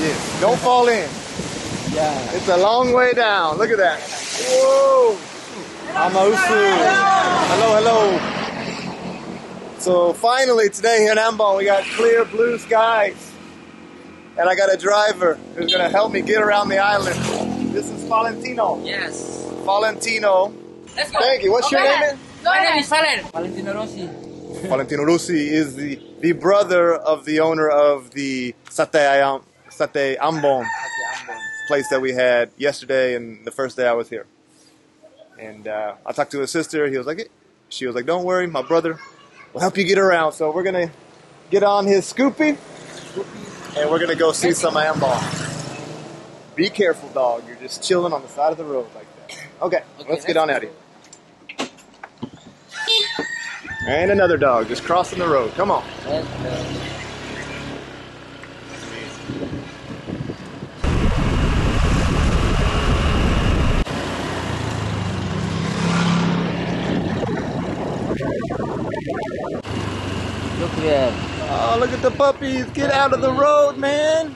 Yes. Don't fall in. Yeah. It's a long way down. Look at that. Whoa. Hello, hello. So finally today here in Ambon we got clear blue skies. And I got a driver who's going to help me get around the island. This is Fallentino. Yes. Fallentino. Let's go. Thank you. What's your name? My name is Valentino Rossi. Valentino Rossi is the brother of the owner of the Satay Ambon place that we had yesterday and the first day I was here. And I talked to his sister. She was like, "Don't worry, my brother will help you get around." So we're gonna get on his Scoopy, and we're gonna go see some Ambon. Be careful, dog. You're just chilling on the side of the road like that. Okay let's get on out of here. And another dog just crossing the road. Come on. Look there. Oh, look at the puppies. Get out of the road, man.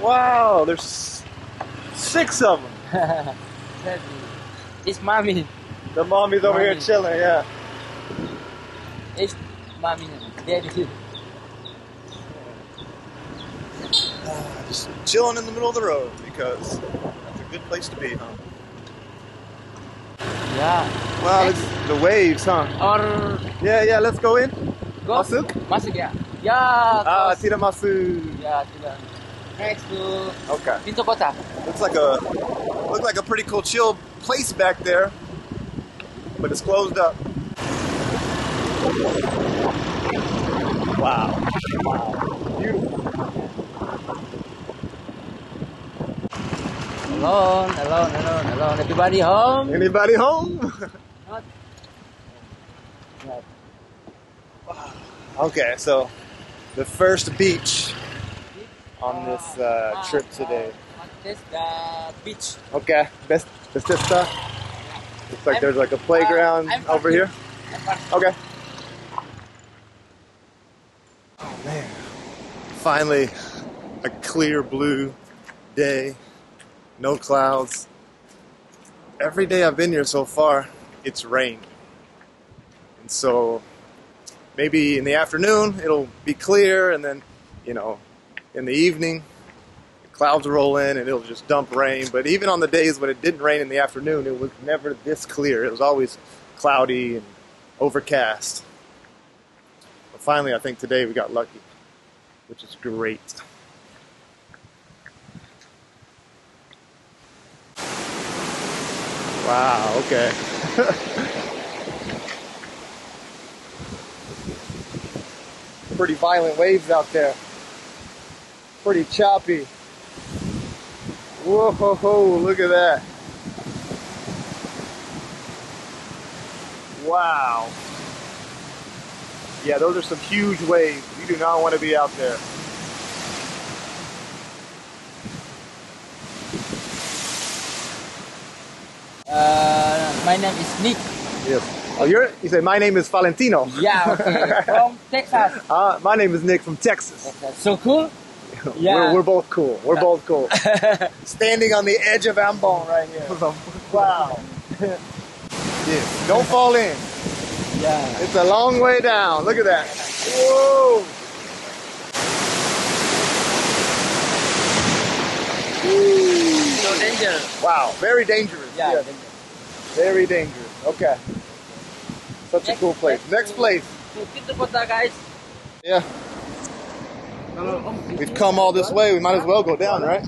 Wow, there's 6 of them. It's mommy. The mommy's over here chilling, yeah. It's mommy and daddy. Just chilling in the middle of the road because that's a good place to be, huh? Yeah. Wow, look at the waves, huh? Yeah, let's go in. Go. Masuk, yeah. Yeah. Ah, tidak masuk. Yeah, tidak. Next to Pintu Kota. Looks like a pretty cool chill place back there, but it's closed up. Wow. Beautiful. Alone. Everybody home? Anybody home? Not. Wow. Okay, so the first beach on this trip today. That's the beach. Okay, best. Looks like there's like a playground over here. Okay. Oh man. Finally, a clear blue day. No clouds. Every day I've been here so far, it's rained. And so maybe in the afternoon it'll be clear, and then, you know, in the evening clouds roll in and it'll just dump rain. But even on the days when it didn't rain in the afternoon, it was never this clear. It was always cloudy and overcast. But finally, I think today we got lucky, which is great. Wow, okay. Pretty violent waves out there. Pretty choppy. Whoa, ho, ho, look at that. Wow. Yeah, those are some huge waves. You do not want to be out there. My name is Nick. Yes. Oh, you say my name is Valentino. Yeah, okay. From Texas. My name is Nick from Texas. So cool. Yeah. We're both cool. We're both cool. Standing on the edge of Ambon right here. Wow. Yes. Don't fall in. Yeah. It's a long way down. Look at that. Whoa. Woo. So dangerous. Wow. Very dangerous. Yeah. Dangerous. Very dangerous. Okay. Such a cool place. Next place. So Pintu Kota, guys. Yeah. We've come all this way, we might as well go down, right?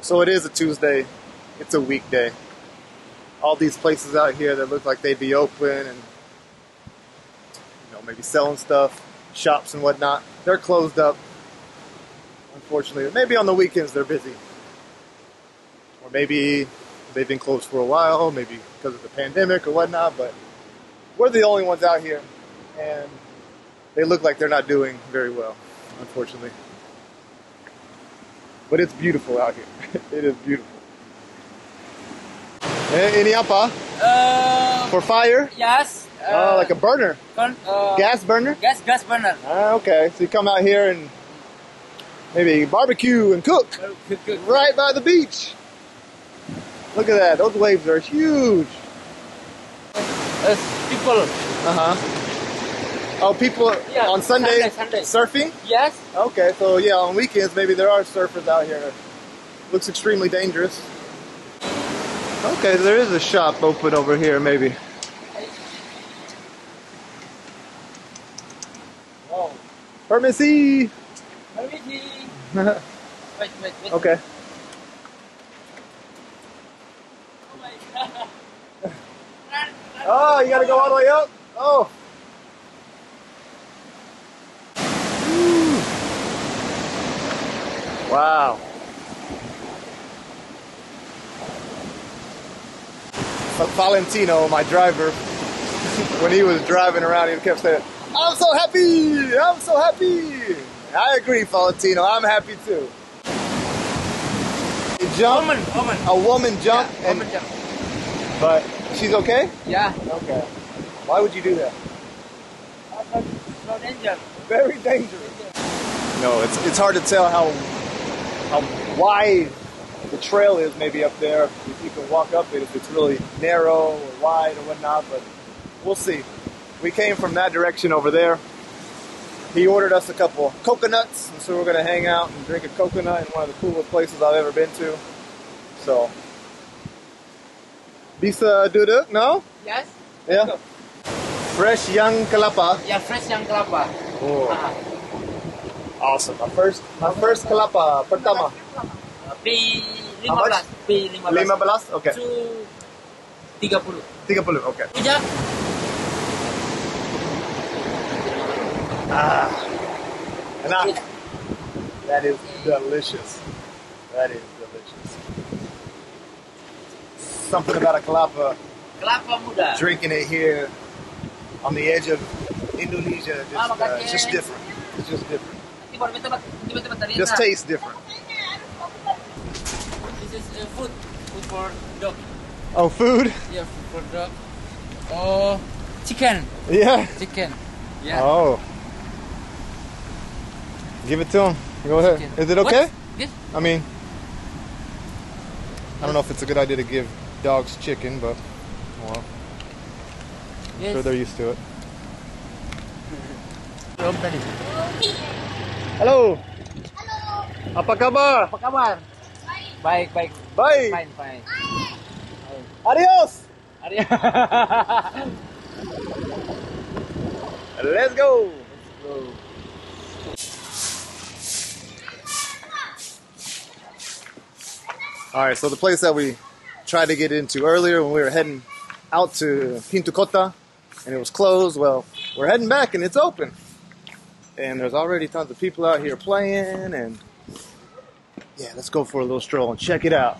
So it is a Tuesday, it's a weekday. All these places out here that look like they'd be open and, you know, maybe selling stuff, shops and whatnot, they're closed up, unfortunately. Maybe on the weekends they're busy. Or maybe they've been closed for a while, maybe because of the pandemic or whatnot, but we're the only ones out here, and they look like they're not doing very well, unfortunately. But it's beautiful out here. It is beautiful. Ini apa? For fire? Yes. Like a burner? Gas burner? Gas burner. Okay, so you come out here and maybe barbecue and cook. Right by the beach. Look at that, those waves are huge. People. Oh, people on Sunday surfing? Yes. Okay, so yeah, on weekends maybe there are surfers out here. Looks extremely dangerous. Okay, there is a shop open over here maybe. Oh. Permisi! Permisi! Wait. Okay. Oh, you gotta go all the way up? Oh! Ooh. Wow! Fallentino, my driver, when he was driving around, he kept saying, "I'm so happy! I'm so happy!" I agree, Fallentino, I'm happy too. A jump, a woman jumped. But she's okay? Yeah. Okay. Why would you do that? It's so dangerous. Very dangerous. No, it's hard to tell how wide the trail is maybe up there. If you can walk up it, if it's really narrow or wide or whatnot, but we'll see. We came from that direction over there. He ordered us a couple coconuts, and so we're gonna hang out and drink a coconut in one of the coolest places I've ever been to. So. Bisa duduk, no? Yes. Yeah. Fresh young kelapa. Yeah, fresh young kelapa. Oh. Awesome. My first kelapa pertama. B15. Okay. 30. Okay. Uja. Ah. Enak. That is delicious. That is delicious. Something about a kelapa. Kelapa muda. Drinking it here on the edge of Indonesia, just different. It's just different. Just tastes different. This is food for dog. Oh, food? Yeah, food for dog. Oh, chicken. Yeah. Chicken. Yeah. Oh. Give it to him. Go ahead. Chicken. Is it okay? Yes. I mean, I don't know if it's a good idea to give dogs chicken, but well, yes. I'm sure they're used to it. Hello. Hello. Apa kabar? Apa kabar? Baik. Baik. Baik. Fine. Adios. Adios. Let's go. All right, so the place that we tried to get into earlier when we were heading out to Pintu Kota and it was closed. Well, we're heading back and it's open. And there's already tons of people out here playing, and yeah, let's go for a little stroll and check it out.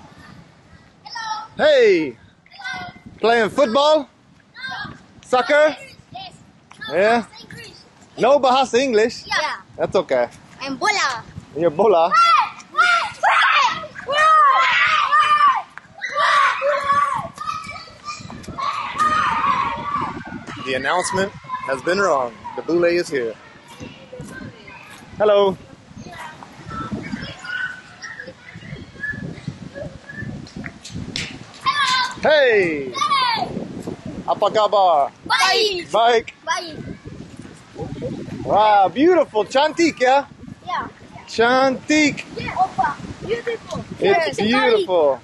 Hello. Hey. Hello. Playing football? No. Soccer? Yes. No, yeah. Bahasa English. No Bahasa English? Yeah. That's okay. And bola. You're bola. The announcement has been wrong. The boule is here. Hello. Hey. Apa kabar? Baik. Baik. Baik. Wow, beautiful. Cantik, yeah? Yeah. Cantik. Yeah, Opa. Beautiful. It's beautiful.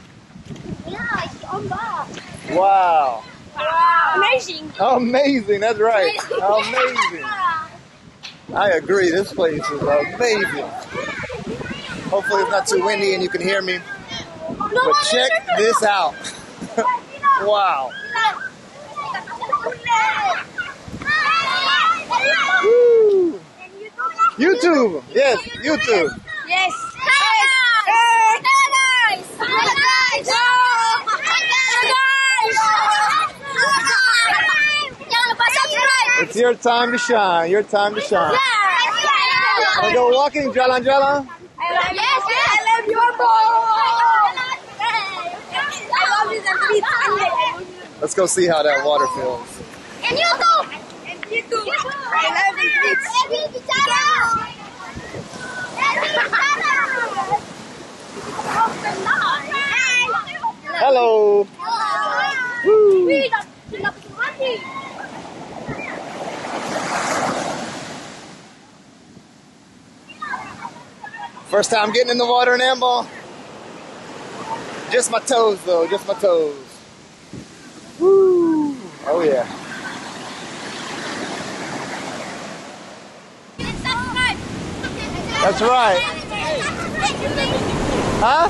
Yeah, it's Opa. Wow. Wow. Amazing. Amazing, that's right. Amazing. I agree, this place is amazing. Hopefully it's not too windy and you can hear me. But check this out. Wow. Woo. YouTube. Yes, YouTube. Yes. It's your time to shine. Your time to shine. Yeah. We go walking, jalan-jalan. Yes, I love your ball. I love Let's go see how that water feels. And you too! And you too! I love the beach! And you hello! Hello! Woo. First time getting in the water in Ambon. Just my toes though, just my toes. Woo! Oh yeah. That's right. Huh?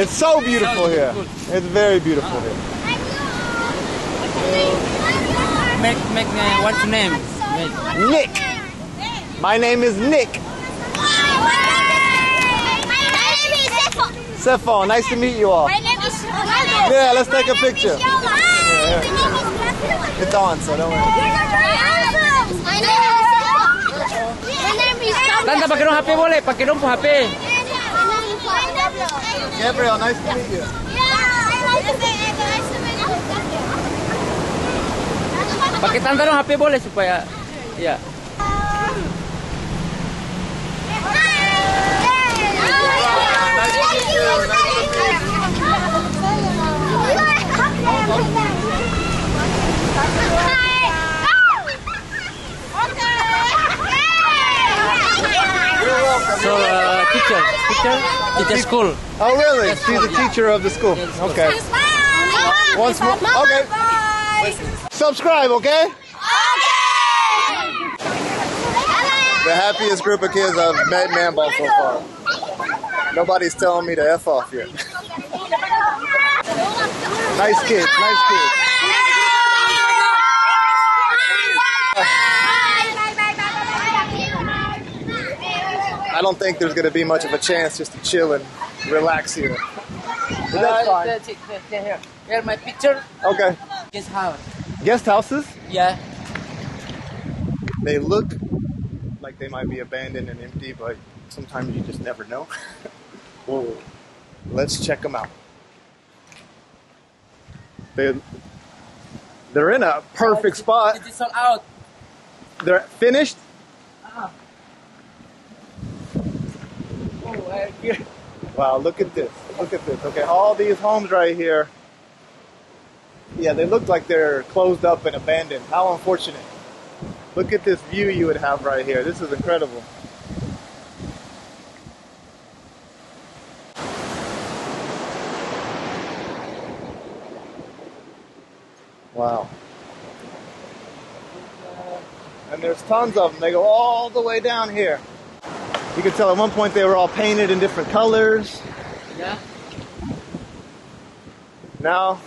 It's so beautiful here. It's very beautiful here. What's your name? Nick. My name is Nick. Sefon, nice to meet you all. My name is Ronaldo. Yeah, let's take a picture. It's on, so don't worry. Gabriel, nice to meet you. Yeah. So, teacher school. Oh, really? She's the teacher of the school. Okay. Once more. Okay. Subscribe, okay? Okay! The happiest group of kids I've met in Ambon so far. Nobody's telling me to F off yet. Nice kids, nice kids. I don't think there's going to be much of a chance just to chill and relax here. That's fine. Here's my picture. Okay. Guest house. Guest houses? Yeah. They look like they might be abandoned and empty, but sometimes you just never know. Whoa. Let's check them out. They're in a perfect spot. It's all out. They're finished. Wow, look at this. Look at this. Okay, all these homes right here. Yeah, they look like they're closed up and abandoned. How unfortunate. Look at this view you would have right here. This is incredible. Wow. And there's tons of them. They go all the way down here. You could tell at one point they were all painted in different colors. Yeah. Now,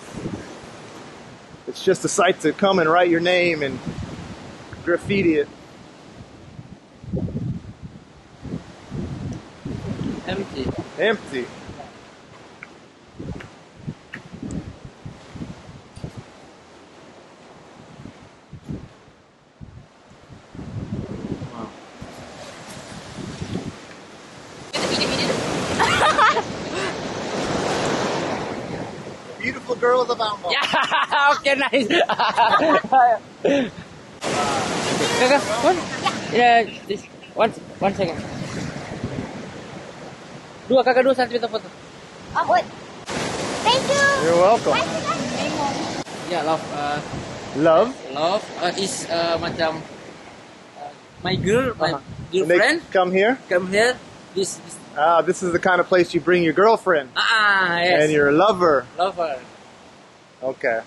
it's just a site to come and write your name and graffiti it. Empty. Empty. Beautiful girls of Ambon. Yeah, okay, nice. One second. Kakak dua satu minta foto. Oh, good. Thank you. You're welcome. Yeah, love. Love. Love is macam my girl, my girlfriend. Come here. Come here. This. Ah, this is the kind of place you bring your girlfriend. Ah, yes. And your lover. Lover. Okay.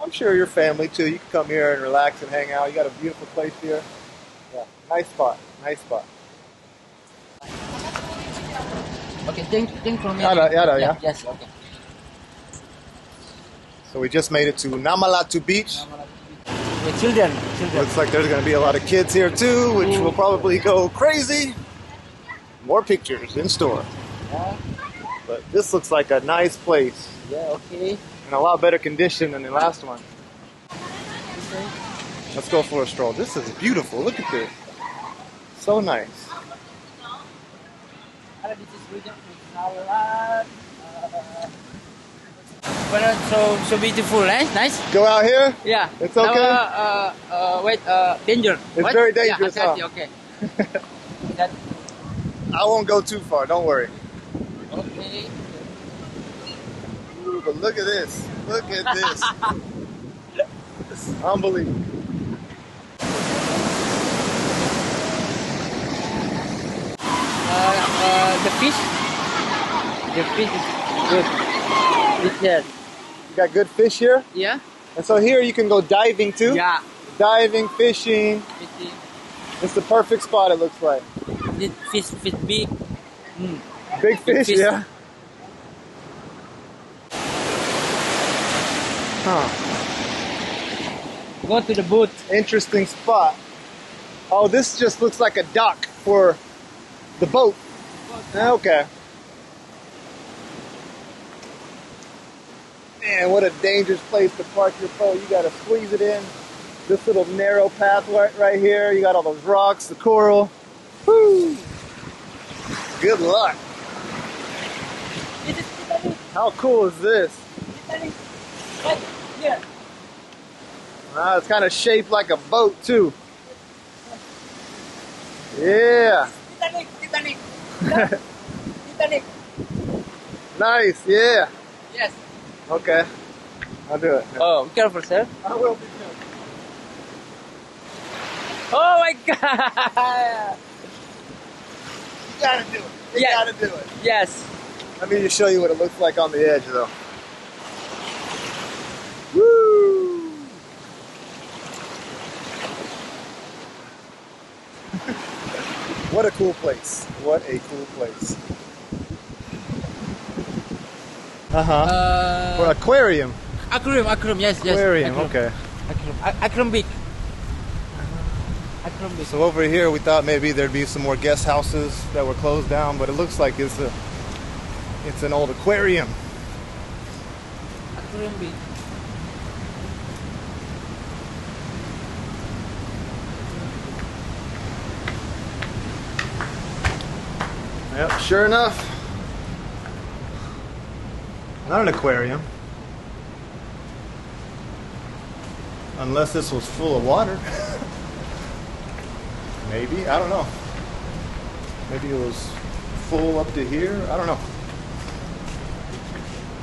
I'm sure your family too. You can come here and relax and hang out. You got a beautiful place here. Yeah, nice spot. Nice spot. Okay, think for me. Yeah. Yes, okay. So we just made it to Namalatu Beach. The children. Looks like there's going to be a lot of kids here too, which will probably go crazy. More pictures in store. Yeah. But this looks like a nice place. Yeah, okay. In a lot better condition than the last one. Okay. Let's go for a stroll. This is beautiful. Look at this. So nice. but not so beautiful, eh? Nice. Go out here? Yeah. It's okay? Now, wait, danger. It's what? Very dangerous, yeah, exactly, huh? Okay. That. I won't go too far, don't worry. Okay. Ooh, but look at this. Look at this. It's unbelievable. The fish is good. It's there. You got good fish here? Yeah. And so here you can go diving too? Yeah. Diving, fishing. It's the perfect spot, it looks like. This fish big. Mm. Big fish, yeah. Huh. Go to the boat. Interesting spot. Oh, this just looks like a dock for the boat. Okay. Man, what a dangerous place to park your boat. You gotta squeeze it in. This little narrow path right here. You got all those rocks, the coral. Woo! Good luck. How cool is this? Wow, it's kind of shaped like a boat too. Yeah. Titanic. Nice, yeah. Yes. Okay. I'll do it. Oh, be careful, sir. I will be careful. Oh my God! You gotta do it. You gotta do it. Yes. Let me just show you what it looks like on the edge, though. Woo! What a cool place. What a cool place. Or aquarium. Aquarium, yes. Aquarium, okay. Aquarium big. So over here we thought maybe there'd be some more guest houses that were closed down, but it looks like it's an old aquarium. Aquarium big. Yep, sure enough. Not an aquarium. Unless this was full of water. Maybe, I don't know. Maybe it was full up to here. I don't know.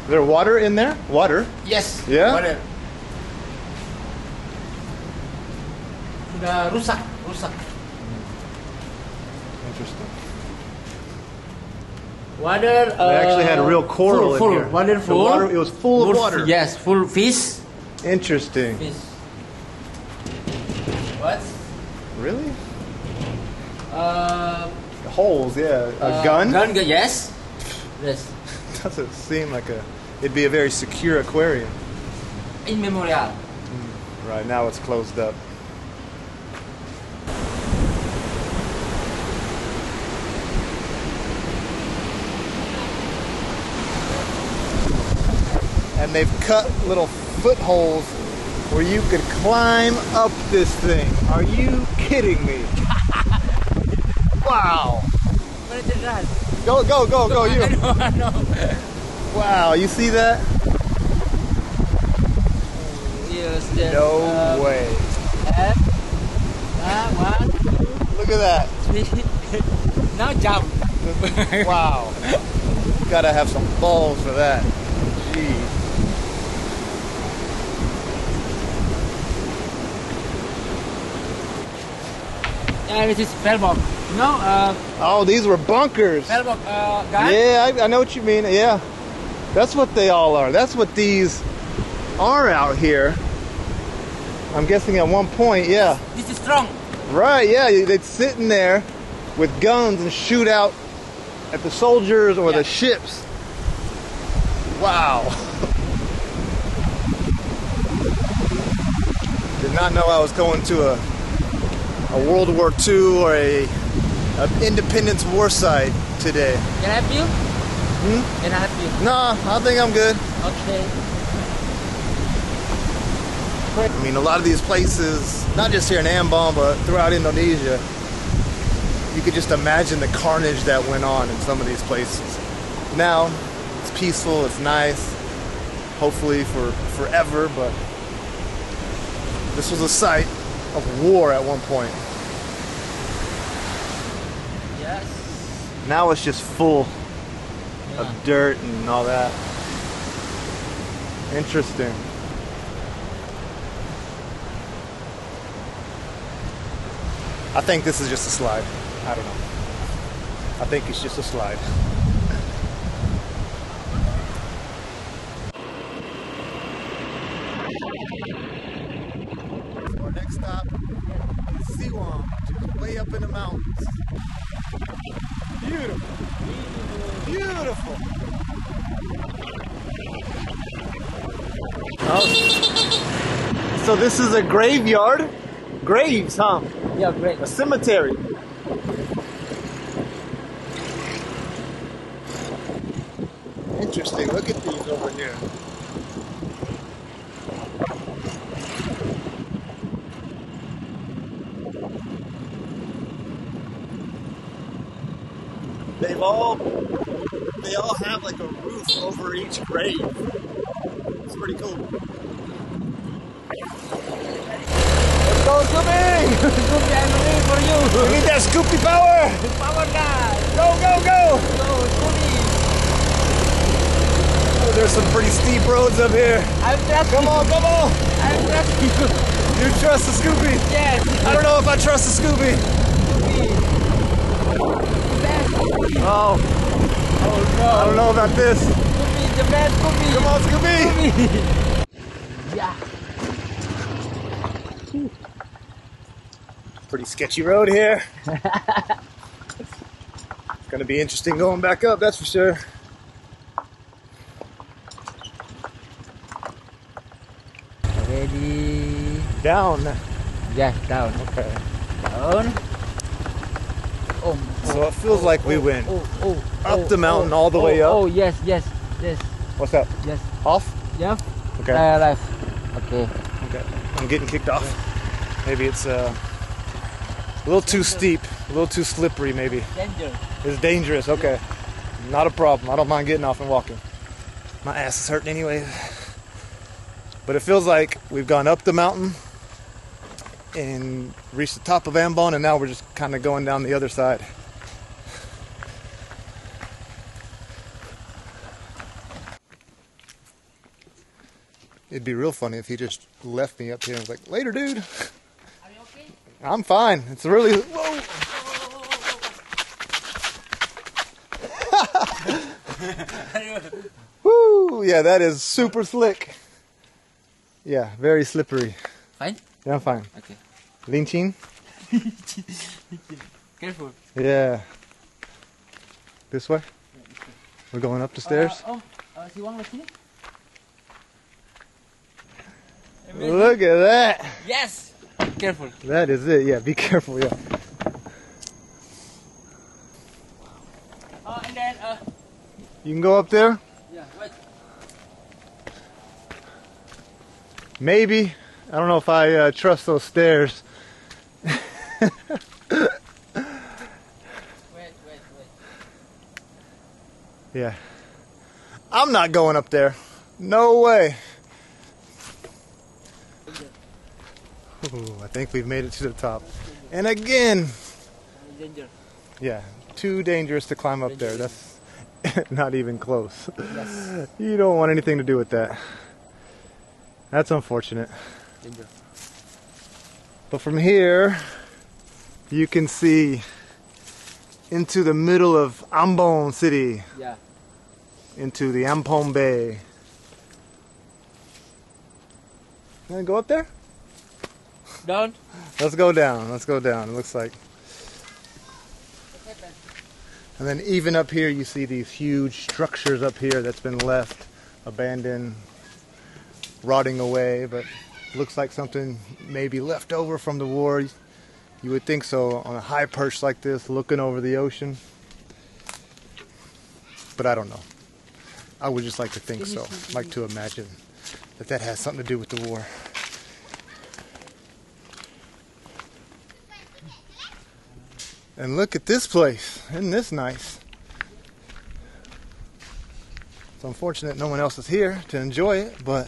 Is there water in there? Water? Yes. Yeah? Water. Rusak. Interesting. Water. They actually had a real coral in here. Wonderful. Water, it was full of water. Yes, full fish. Interesting. Fish. What? Really? Holes, yeah. A gun? Gun, yes. Doesn't seem like it'd be a very secure aquarium. In memorial. Right, now it's closed up. And they've cut little footholds where you could climb up this thing. Are you kidding me? Wow! Go! You. I know. Wow! You see that? Yes. No way. One, two, look at that. Three. Now jump. Wow! You gotta have some balls for that. Jeez. This is Bellbox. No. Oh, these were bunkers. Bellbox, guys. Yeah, I know what you mean. Yeah, that's what they all are. That's what these are out here. I'm guessing at one point, yeah. This is strong. Right. Yeah, they'd sit in there with guns and shoot out at the soldiers or the ships. Wow. Did not know I was going to a World War II or an Independence War site today. Can I help you? Hmm? Can I help you? Nah, I think I'm good. Okay. I mean, a lot of these places, not just here in Ambon, but throughout Indonesia, you could just imagine the carnage that went on in some of these places. Now, it's peaceful, it's nice, hopefully for forever, but this was a site of war at one point. Yes. Now it's just full of dirt and all that. Interesting. I think this is just a slide. I don't know. I think it's just a slide. Our next stop is Siwam, which is way up in the mountains. Beautiful. Beautiful. Oh. So this is a graveyard? Graves, huh? Yeah, great. A cemetery. Interesting. Look at these over here. They all have like a roof over each grave. It's pretty cool. Go Scoopy! Scoopy, I'm ready for you! We need that Scoopy power! Power guy! Go, go, go! Go, Scoopy! Oh, there's some pretty steep roads up here. I trust you. Come on, come on! I trust you. You trust the Scoopy? Yes. I don't know if I trust the Scoopy. Scoopy. Oh. Oh no. I don't know about this. Scoopy, the best Scoopy. Come on, Scoopy! Scoopy. Yeah. Pretty sketchy road here. It's gonna be interesting going back up, that's for sure. Ready? Down. Yes, down. Okay. Down. Oh. So it feels like we went up the mountain all the way up. Oh yes, yes, yes. What's up? Yes. Off? Yeah. Okay. Left. Okay. Okay. I'm getting kicked off. Okay. Maybe it's a little too steep, a little too slippery maybe. Dangerous. It's dangerous, okay. Yeah. Not a problem. I don't mind getting off and walking. My ass is hurting anyways. But it feels like we've gone up the mountain and reached the top of Ambon, and now we're just kind of going down the other side. It'd be real funny if he just left me up here and was like, later dude. I'm fine. It's really... Whoa. Woo! Yeah, that is super slick. Yeah, very slippery. Fine? Yeah, I'm fine. Okay. Lean chin? Careful. Yeah. This way? We're going up the stairs? Look at that! Yes! Careful. That is it, yeah, be careful, yeah. And then, you can go up there? Yeah, wait. Maybe. I don't know if I trust those stairs. Wait. Yeah. I'm not going up there. No way. Ooh, I think we've made it to the top. And again! Dangerous. Yeah, too dangerous to climb up there. That's not even close. Yes. You don't want anything to do with that. That's unfortunate. Dangerous. But from here, you can see into the middle of Ambon City. Yeah. Into the Ambon Bay. You wanna go up there? Down? Let's go down. Let's go down. It looks like. And then even up here you see these huge structures up here that's been left abandoned, rotting away, but looks like something maybe left over from the war. You would think so on a high perch like this looking over the ocean. But I don't know. I would just like to think so. I'd like to imagine that that has something to do with the war. And look at this place. Isn't this nice? It's unfortunate no one else is here to enjoy it, but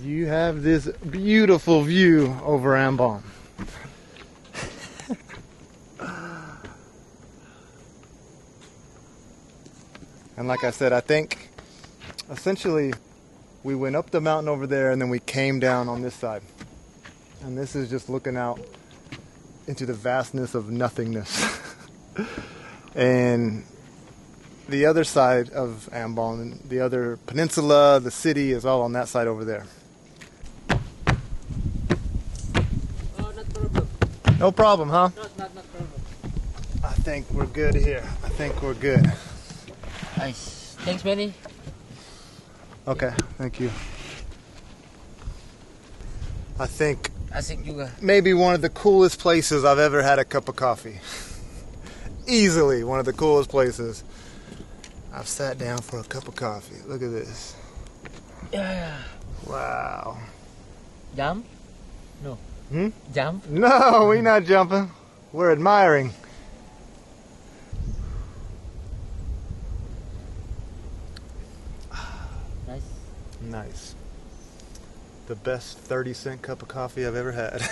you have this beautiful view over Ambon. And like I said, I think essentially we went up the mountain over there and then we came down on this side. And this is just looking out into the vastness of nothingness. And the other side of Ambon, the other peninsula, the city is all on that side over there. Oh, not problem. No problem, huh? No, not problem. I think we're good here. I think we're good. Nice. Thanks, Manny. Okay, thank you. I think you got maybe one of the coolest places I've ever had a cup of coffee. Easily one of the coolest places I've sat down for a cup of coffee. Look at this. Yeah. Wow. Jump? No. Hmm? Jump? No, we're not jumping. We're admiring. Nice. The best 30-cent cup of coffee I've ever had.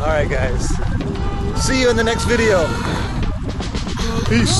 Alright guys, see you in the next video. Peace.